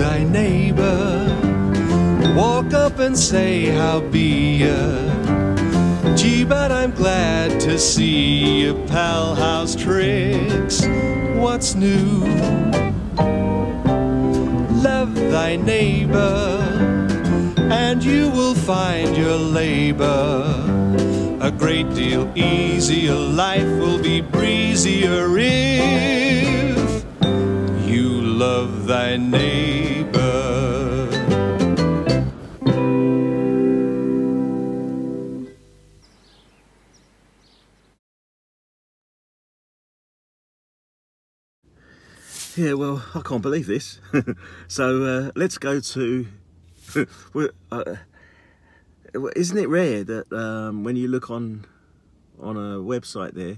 thy neighbour, walk up and say how be ya. Gee, but I'm glad to see ya, pal. How's tricks? What's new? Love thy neighbour, and you will find your labour a great deal easier. Life will be breezier if you love thy neighbor. Yeah, well, I can't believe this. So let's go to... Isn't it rare that when you look on a website there,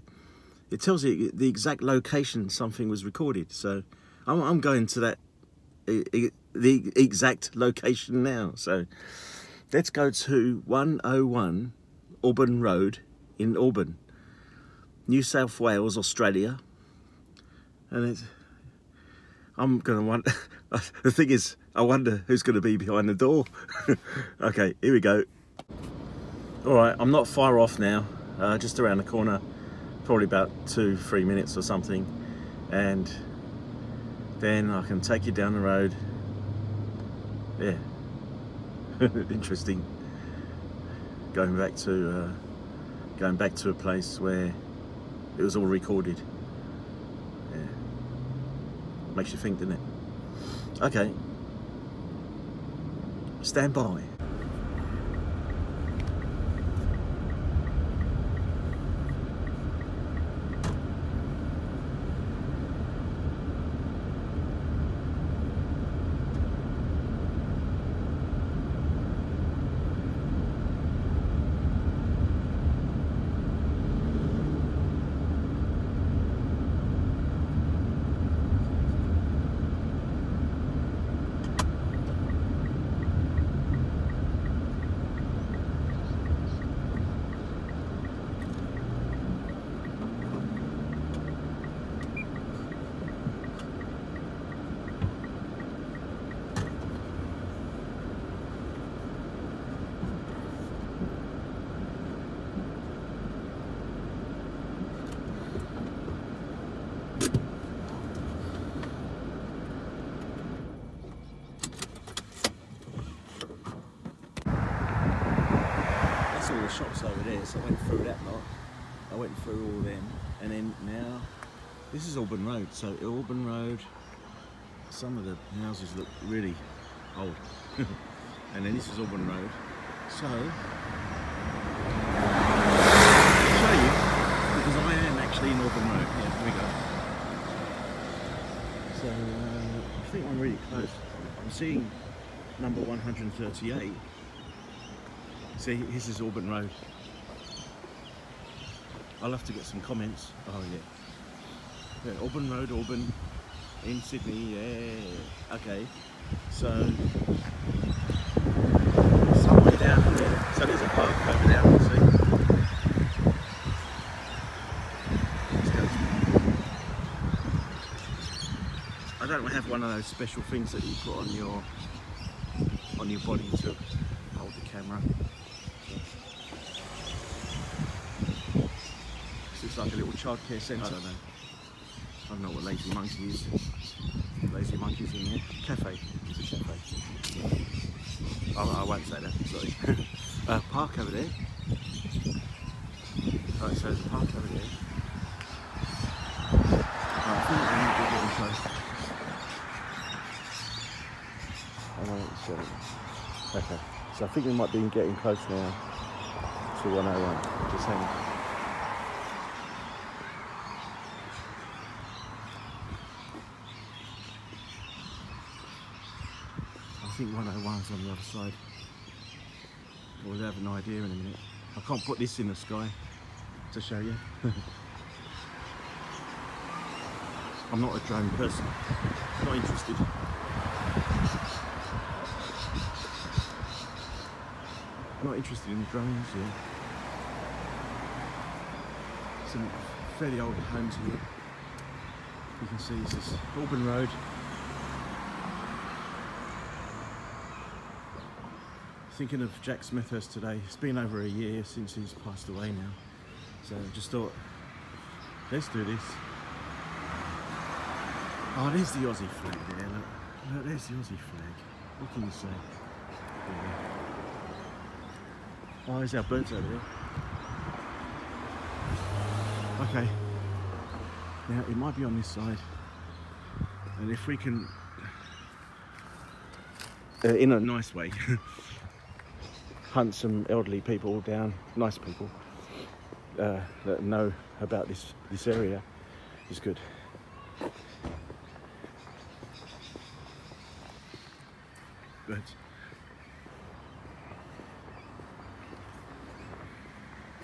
it tells you the exact location something was recorded? So I'm going to that the exact location now. So let's go to 101 Auburn Road in Auburn, New South Wales, Australia. And it's, I'm gonna want the thing is, I wonder who's gonna be behind the door. Okay, here we go. All right, I'm not far off now, just around the corner, probably about 2-3 minutes or something, and then I can take you down the road. Yeah, interesting. Going back to a place where it was all recorded. Yeah, makes you think, doesn't it? Okay, stand by. Shops over there, so I went through that lot, I went through all them, and then now this is Auburn Road. So Auburn Road, some of the houses look really old. And then this is Auburn Road, so I'll show you, because I am actually in Auburn Road. Yeah, here we go. So I think I'm really close. I'm seeing number 138. See, this is Auburn Road. I'll have to get some comments. Oh yeah, Auburn Road, Auburn in Sydney. Yeah. Okay. So somewhere down here. So there's a park over there. See. I don't have one of those special things that you put on your body to hold the camera. It's like a little childcare centre. I don't know. I don't know what Lazy Monkey is. Lazy Monkey's in there. Cafe. It's a cafe. Oh, I won't say that. Sorry. Park over there. Right, so there's a park over there. I know it's okay. So I think we might be getting close now to 101. Just hang on. I think 101's on the other side. We'll have an idea in a minute. I can't put this in the sky to show you. I'm not a drone person. Not interested. Not interested in drones, yeah. Some fairly old homes here. You can see this is Auburn Road. Thinking of Jack Smethurst today. It's been over a year since he's passed away now. So I just thought, let's do this. Oh, there's the Aussie flag there, look. Look, there's the Aussie flag. What can you say? There. Oh, there's our birds over there. Okay. Now, it might be on this side. And if we can... in a nice way. Hunt some elderly people down, nice people that know about this area is good. But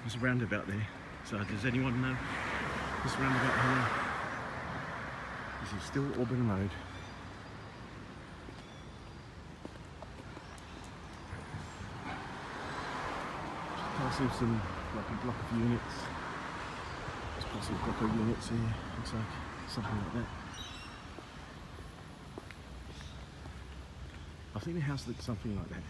there's a roundabout there. So does anyone know this roundabout here? This is still Auburn Road. Passing some, like a block of units. There's possibly a block of units here, looks like something like that. I think the house looks something like that.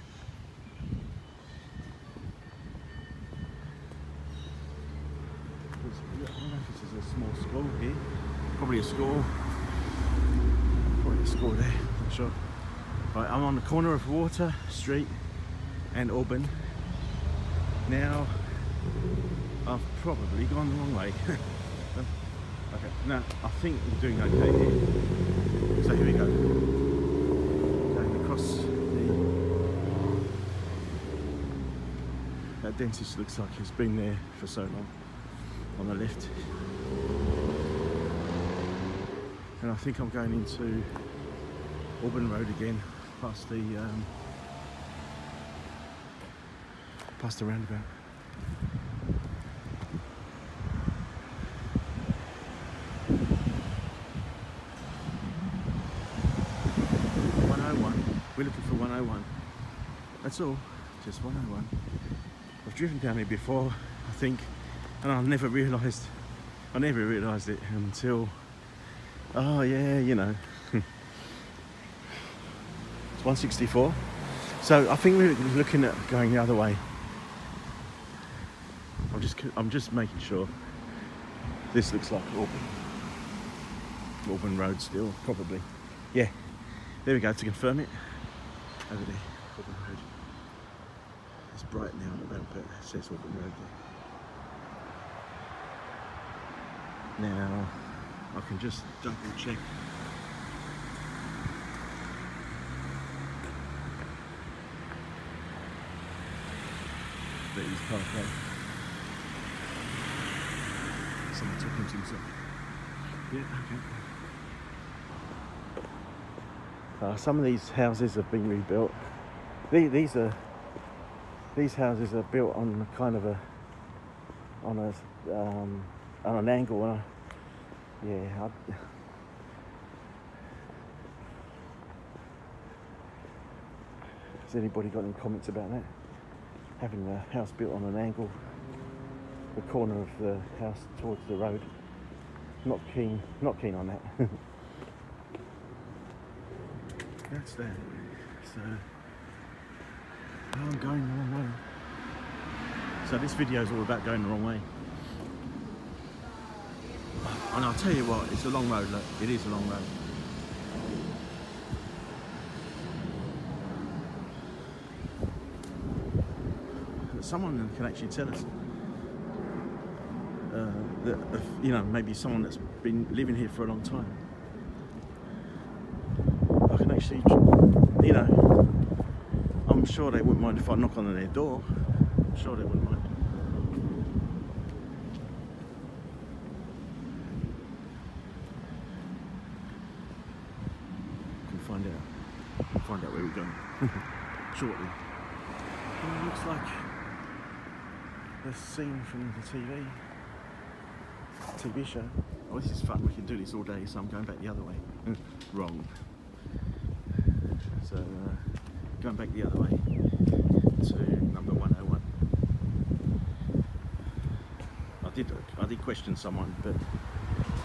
I don't know if this is a small school here. Probably a school. Probably a school there, I'm sure. Right, I'm on the corner of Water Street and Auburn. Now, I've probably gone the wrong way. Okay, no, I think I'm doing okay here. So here we go. Going across that dentist looks like he's been there for so long. On the left. And I think I'm going into Auburn Road again, past the... past the roundabout. We're looking for 101. That's all, just 101. I've driven down here before, I think, and I never realised it until, oh yeah, you know. It's 164. So I think we're looking at going the other way. I'm just making sure. This looks like Auburn Road still, probably. Yeah, there we go, to confirm it. Over there, Auburn Road. It's bright now, but it says Auburn Road there. Now, I can just double check. That he's parked there. Someone talking to himself. Yeah, okay. Some of these houses have been rebuilt. These houses are built on kind of a on an angle. Yeah. Has anybody got any comments about that? Having the house built on an angle. The corner of the house towards the road. Not keen on that. That's that. So I'm going the wrong way. So this video is all about going the wrong way. And I'll tell you what, it's a long road. Look, it is a long road. Someone can actually tell us. You know, maybe someone that's been living here for a long time. I can actually, you know, I'm sure they wouldn't mind if I knock on their door. I'm sure they wouldn't mind. We'll find out. We'll find out where we're going shortly. Well, it looks like the scene from the TV show. Oh, this is fun. We can do this all day, so I'm going back the other way. Wrong. So, going back the other way to number 101. I did question someone, but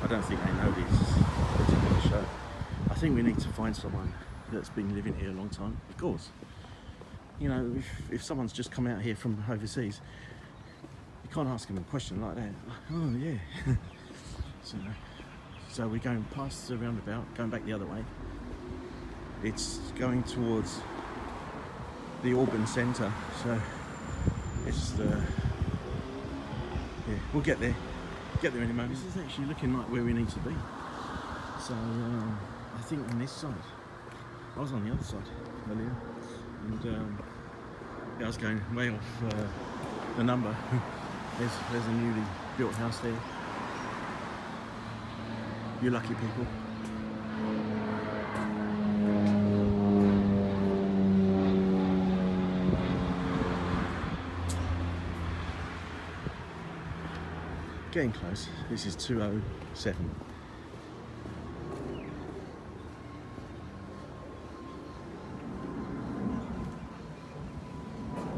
I don't think they know this particular show. I think we need to find someone that's been living here a long time. Of course. you know, if someone's just come out here from overseas, you can't ask them a question like that. Oh yeah. So we're going past the roundabout, going back the other way. It's going towards the Auburn Centre, so it's the, yeah, we'll get there in a moment. This is actually looking like where we need to be. So I think on this side, I was on the other side earlier, and yeah, I was going way off the number. there's a newly built house there. You lucky people. Getting close. This is 207. It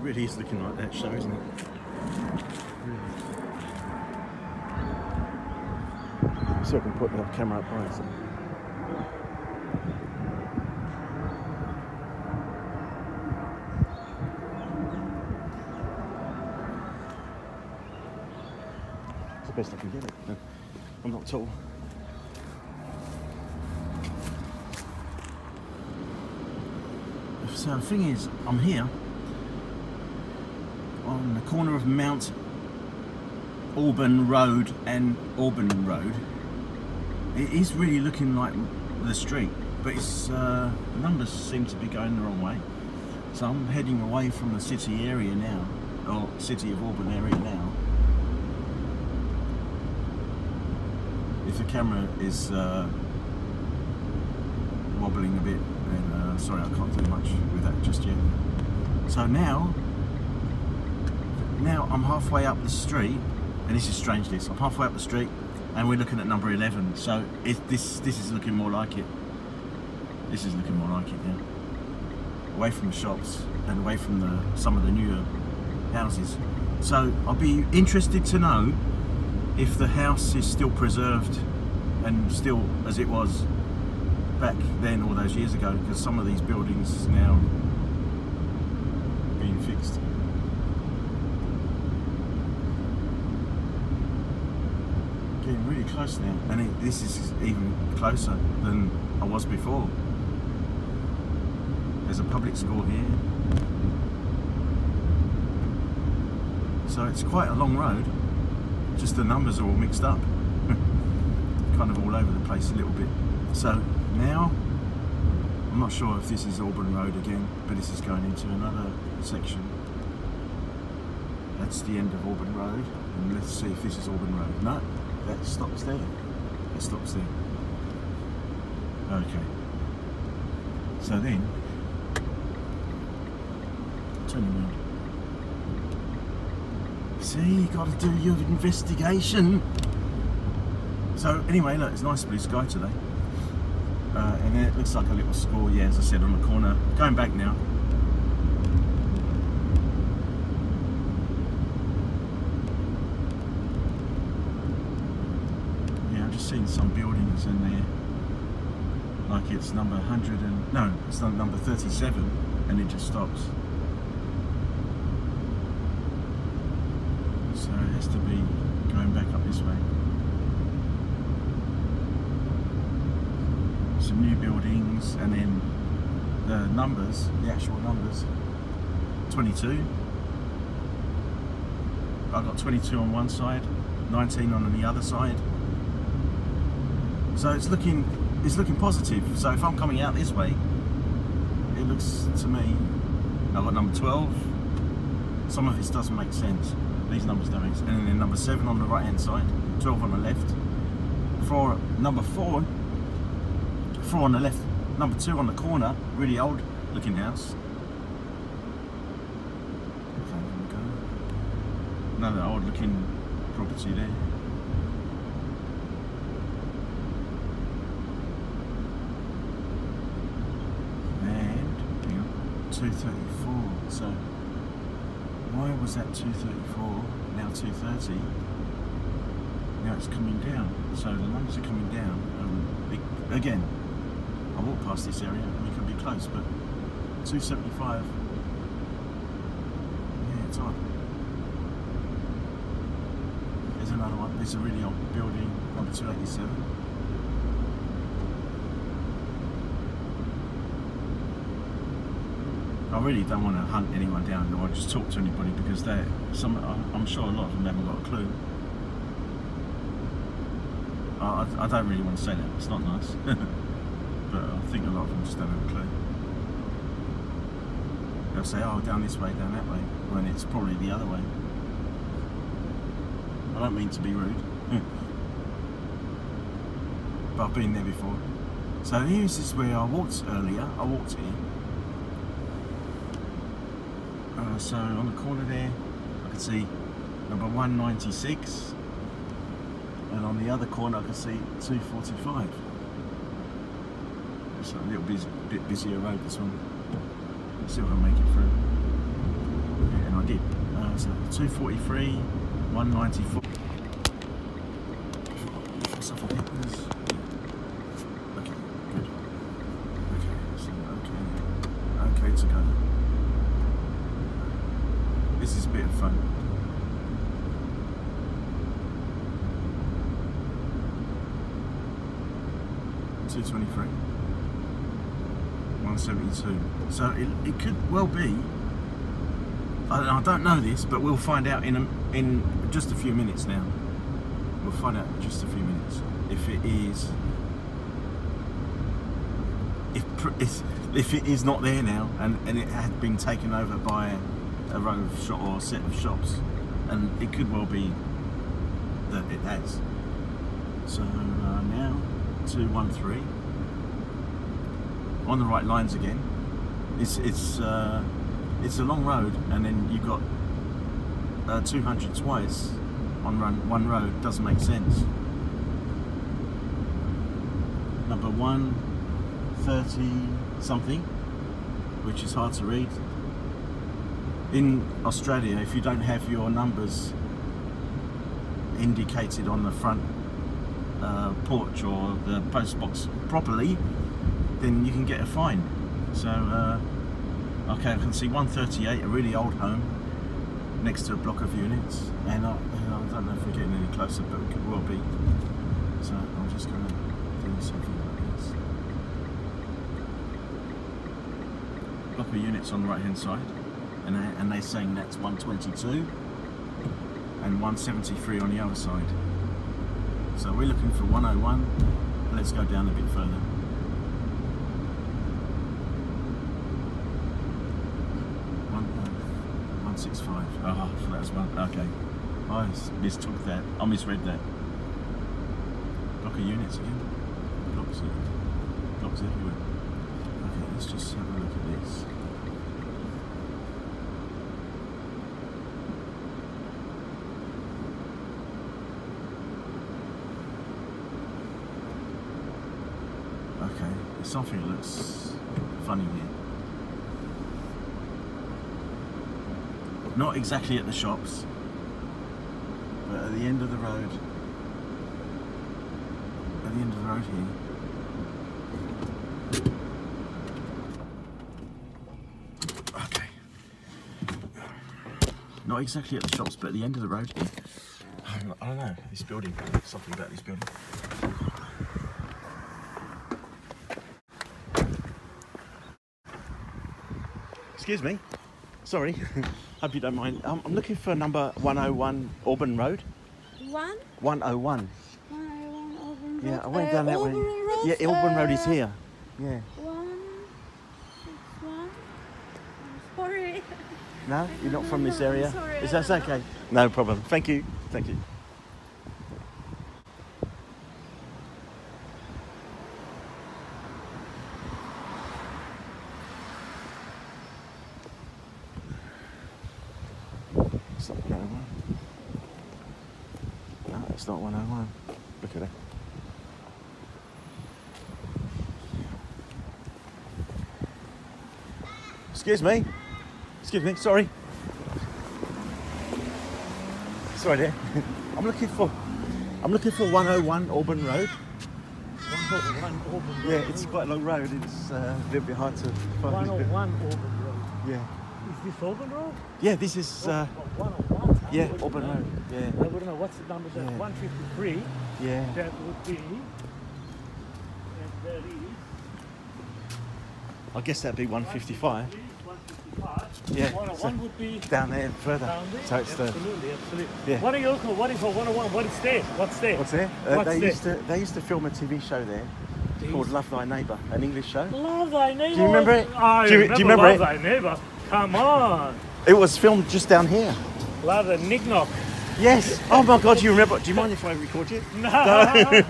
really is looking like that show, isn't it? Really. So I can put the camera up right. It's the best I can get it. No, I'm not tall. So the thing is, I'm here on the corner of Mount Auburn Road and Auburn Road. It is really looking like the street, but its numbers seem to be going the wrong way. So I'm heading away from the city area now, or city of Auburn area now. If the camera is wobbling a bit, then sorry, I can't do much with that just yet. So now I'm halfway up the street, and this is strange. I'm halfway up the street, and we're looking at number 11. So this is looking more like it. This is looking more like it now. Away from the shops and away from some of the newer houses. So I'll be interested to know if the house is still preserved and still as it was back then all those years ago, because some of these buildings now being fixed. Getting really close now, and this is even closer than I was before. There's a public school here, so it's quite a long road, just the numbers are all mixed up, kind of all over the place a little bit. So now, I'm not sure if this is Auburn Road again, but this is going into another section. That's the end of Auburn Road, and let's see if this is Auburn Road. No. That stops there. That stops there. Okay. So then, turn around. See, you got to do your investigation. So anyway, look, it's nice blue sky today, and it looks like a little school. Yeah, as I said, on the corner. Going back now. Seen some buildings in there, like it's number 100 and no, it's not number 37, and it just stops. So it has to be going back up this way. Some new buildings, and then the numbers, the actual numbers, 22. I got 22 on one side, 19 on the other side. So it's looking positive. So if I'm coming out this way, it looks to me, I've got number 12. Some of this doesn't make sense. These numbers don't make sense. And then number 7 on the right hand side, 12 on the left. Number four on the left, number 2 on the corner, really old looking house. Okay, there we go. Another old looking property there. And 234, so why was that 234, now 230, now it's coming down, so the numbers are coming down. Again, I walk past this area and we could be close, but 275 time. There's another one, there's a really old building, number 287. I really don't want to hunt anyone down or just talk to anybody, because I'm sure a lot of them haven't got a clue. I don't really want to say that, it's not nice. But I think a lot of them just don't have a clue. They'll say, oh, down this way, down that way, when it's probably the other way. I don't mean to be rude, but I've been there before. So here's this where I walked earlier, I walked in. So on the corner there, I can see number 196, and on the other corner I can see 245. It's a little bit busier road, this one. Let's see if I can make it through. Yeah, and I did. So 243, 194. Okay, good. Okay, so okay to go. This is a bit of fun. $2.23, $1.72. So it could well be. I don't know this, but we'll find out in just a few minutes now. We'll find out in just a few minutes if it is. If it is not there now, and it had been taken over by a row of shop or a set of shops, and it could well be that it has. So now 213 on the right lines again. It's a long road, and then you've got 200 twice on one road. Doesn't make sense. Number 130 something, which is hard to read. In Australia, if you don't have your numbers indicated on the front porch or the post box properly, then you can get a fine. So, okay, I can see 138, a really old home next to a block of units, and I don't know if we're getting any closer, but it could well be. So I'm just going to do something like this. Block of units on the right hand side. And they're saying that's 122 and 173 on the other side. So we're looking for 101. Let's go down a bit further. One 165. Ah, oh, that's one. Okay, I mistook that. I misread that. Block of units again. Blocks everywhere. Okay, let's just have a look at this. Okay, there's something that looks funny here. Not exactly at the shops, but at the end of the road. At the end of the road here. Okay. Not exactly at the shops, but at the end of the road here. I don't know, this building, something about this building. Excuse me, sorry, hope you don't mind. I'm looking for number 101 Auburn Road. 101. 101 Auburn Road. Yeah, I went down that way. Yeah, Auburn Road is here. Yeah. 161. Sorry. No, you're not from this area. Sorry, is that okay? No problem. Thank you. Thank you. It's not 101. No, it's not 101. Look at it. Excuse me. Excuse me. Sorry. Sorry, dear. I'm looking for 101 Auburn Road. 101 Auburn Road. Yeah, it's quite a long road. It's a little bit hard to find. 101 Auburn Road. Yeah. this Auburn Road? Yeah, this is... Auburn, yeah, Auburn Road. Yeah. I wouldn't know what's the number. That's 153. Yeah. That would be... And there is... I guess that'd be 155. 155. Yeah. 101 so would be... Down there and further. Down there. So it's absolutely, absolutely. Yeah. What are you looking for? What is for 101? What is there? What's there? What's there? They used to film a TV show there. Called Love Thy Neighbour, an English show. Love Thy Neighbour. Do you remember it? Do you remember Love Thy Neighbour. Come on. It was filmed just down here. Love the knick-knock. Yes. Oh my God, you remember? Do you mind if I record you? No.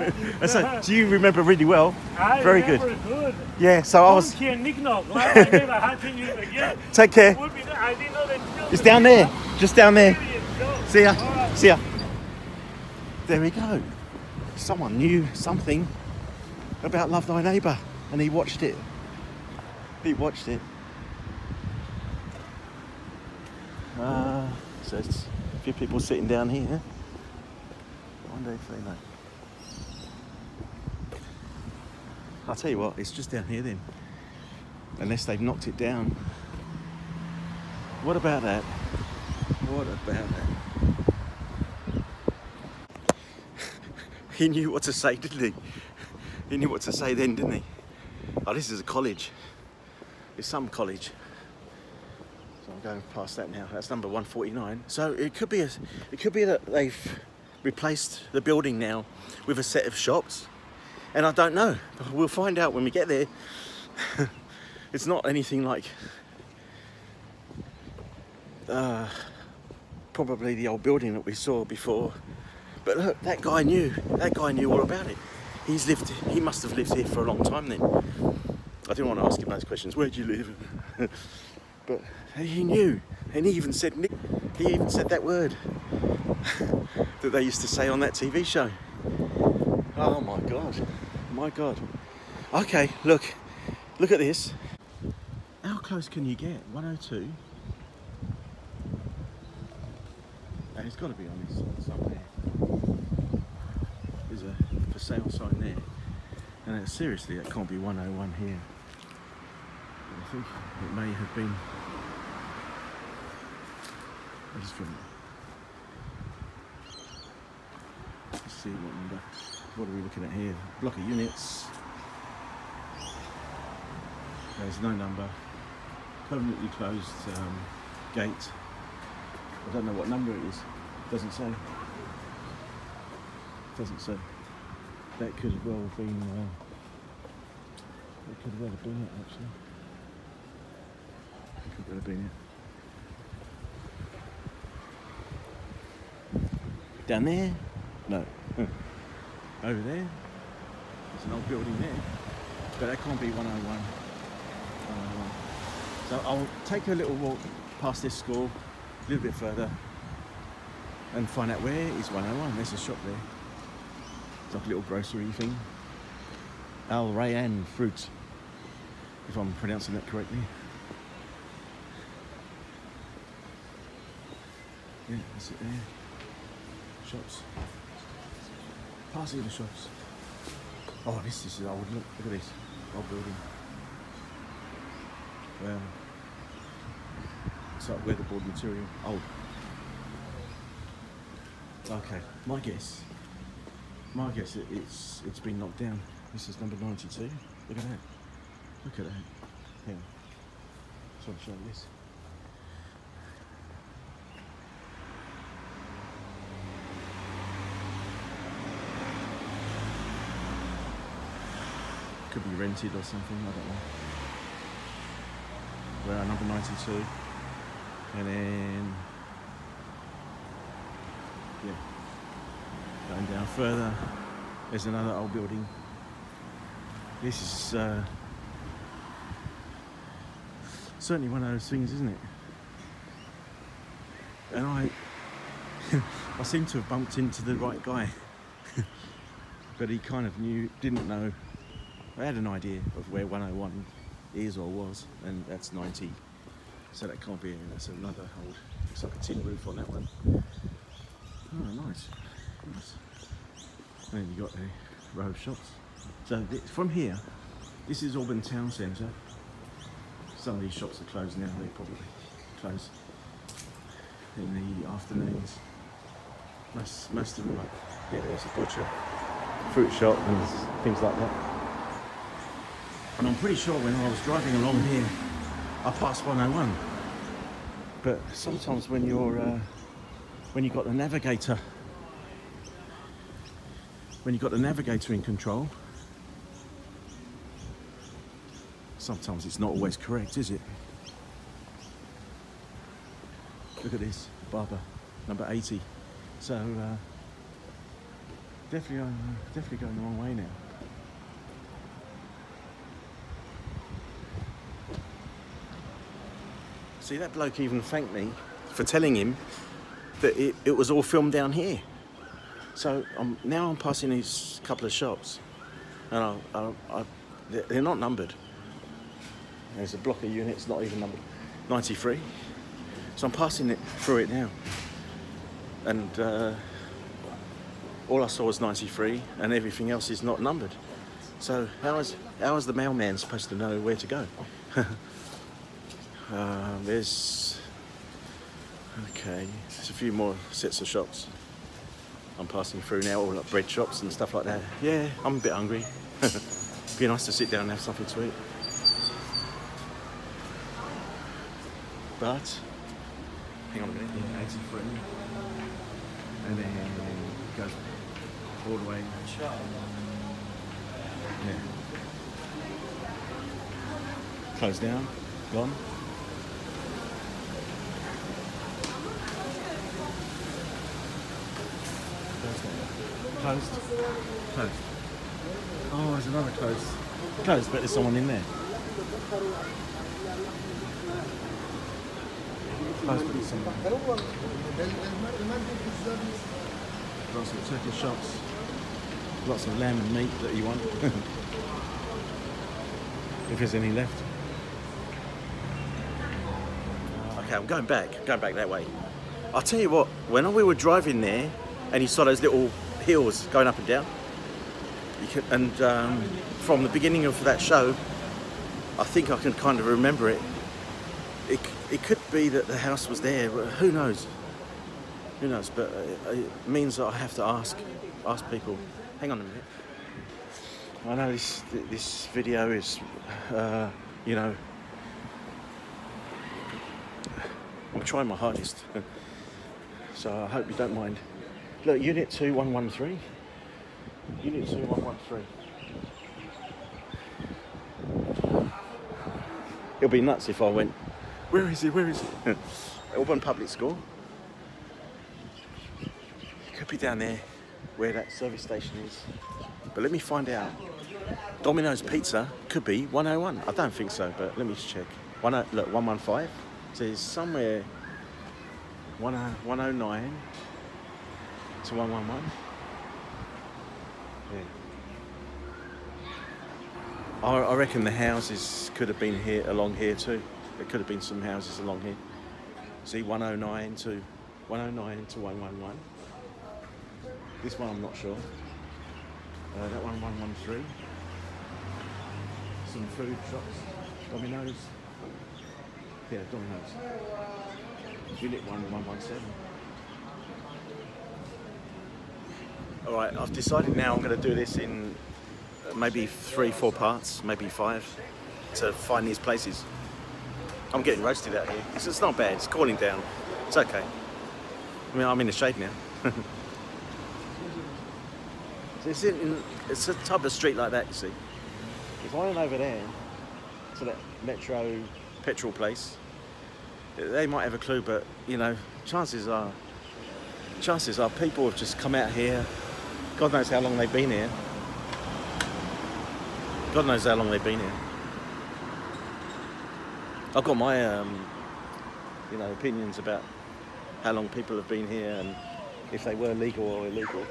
No. So, do you remember really well? I remember it good. Yeah. So I was. Knick-knock. Love Thy Neighbour. How can you forget? Take care. I didn't know that it's down there. Just down there. See ya. Right. See ya. There we go. Someone knew something about Love Thy Neighbour, and he watched it. He watched it. So it's a few people sitting down here. I wonder if they know. I'll tell you what, it's just down here then. Unless they've knocked it down. What about that? What about that? He knew what to say, didn't he? He knew what to say then, didn't he? Oh, this is a college. It's some college. So I'm going past that now. That's number 149. So it could be that they've replaced the building now with a set of shops. And I don't know. We'll find out when we get there. It's not anything like probably the old building that we saw before. But look, that guy knew all about it. He's lived, he must have lived here for a long time then. I didn't want to ask him those questions, where do you live? But he knew, and he even said that word that they used to say on that TV show. Oh my God, my God. Okay, look at this. How close can you get? 102. And it's got to be on this side somewhere. There's a for sale sign there, and seriously, that can't be 101 here. I think it may have been. I just filmed it. Let's see what number. What are we looking at here? Block of units. There's no number. Permanently closed gate. I don't know what number it is. Doesn't say. Doesn't say. That could have well have been. That could well have been it actually. That could well have been it. Down there? No. Over there? There's an old building there, but that can't be 101. So I'll take a little walk past this school, a little bit further, and find out where is 101. There's a shop there. Like a little grocery thing. Al Rayan Fruit, if I'm pronouncing that correctly. Yeah, that's it there. Shops. Passing the shops. Oh, this is old. Look at this. Old building. Well, it's like weatherboard material. Old. Okay, my guess it's been knocked down. This is number 92. Look at that. Look at that. Hang on. I'm trying to show you this. Could be rented or something, I don't know. We're at number 92. And then yeah. Going down further, there's another old building. This is certainly one of those things, isn't it? And I seem to have bumped into the right guy, but he kind of knew, didn't know. I had an idea of where 101 is or was, and that's 90. So that can't be it. That's another old. Looks like a tin roof on that one. Oh, nice. And you got the row of shops. So from here, this is Auburn Town Centre. Some of these shops are closed now. They're probably suppose, in the afternoons. Most of them, like, yeah, there's a butcher, fruit shop and things like that. And I'm pretty sure when I was driving along here, I passed 101. But sometimes when you're, when you've got the navigator in control, sometimes it's not always correct, is it? Look at this, Barber, number 80. So definitely going the wrong way now. See, that bloke even thanked me for telling him that it was all filmed down here. So now I'm passing these couple of shops, and they're not numbered. There's a block of units not even numbered, 93. So I'm passing through it now, and all I saw was 93, and everything else is not numbered. So how is the mailman supposed to know where to go? There's a few more sets of shops I'm passing through now, all like bread shops and stuff like that. Yeah, I'm a bit hungry. It'd be nice to sit down and have something to eat. But hang on a minute, yeah, 83, and then it goes all the way. Yeah. Closed down, gone. Closed. Closed. Oh, there's another closed. Closed, but there's someone in there. Closed, but there's someone. Lots of Turkish shops. Lots of lamb and meat that you want. If there's any left. Okay, I'm going back that way. I'll tell you what, when we were driving there, and you saw those little hills going up and down. From the beginning of that show, I think I can kind of remember it. It could be that the house was there. Who knows? Who knows? But it means that I have to ask people. Hang on a minute. I know this video is, I'm trying my hardest. So I hope you don't mind. Look, unit 2113. Unit 2113. It'll be nuts if I went, where is it? Where is it? Auburn Public School. It could be down there where that service station is. But let me find out. Domino's Pizza could be 101. I don't think so, but let me just check. Look, 115. So it's somewhere 109. To 111. Yeah. I reckon the houses could have been here along here too. There could have been some houses along here. See, 109 to 111. This one I'm not sure. That one 113. Some food shops, Domino's. Yeah, Domino's. Unit 1117. All right, I've decided now I'm going to do this in maybe 3-4 parts, maybe 5, to find these places. I'm getting roasted out here. It's not bad, it's cooling down. It's okay. I mean, I'm in the shade now. It's a type of street like that, you see. If I went over there to that Metro petrol place, they might have a clue, but, you know, chances are people have just come out here. God knows how long they've been here. God knows how long they've been here. I've got my, opinions about how long people have been here and if they were legal or illegal.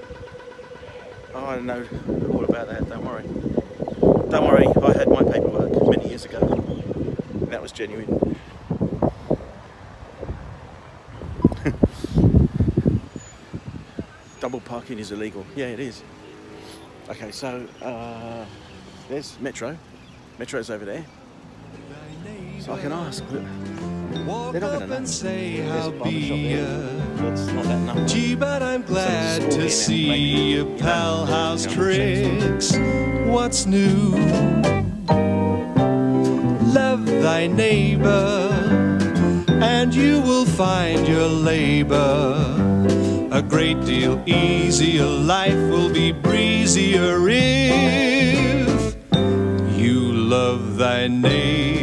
Oh, I know all about that, don't worry. Don't worry, I had my paperwork many years ago. And that was genuine. Double parking is illegal. Yeah, it is. Okay, so there's Metro. Metro's over there. So I can ask. Look. They're not going to know. Say there's a barber shop there. So it's not that number. Gee, but I'm glad so to see you, pal. House tricks. What's new? Love thy neighbour, and you will find your labour a great deal easier. Life will be breezier if you love thy neighbor.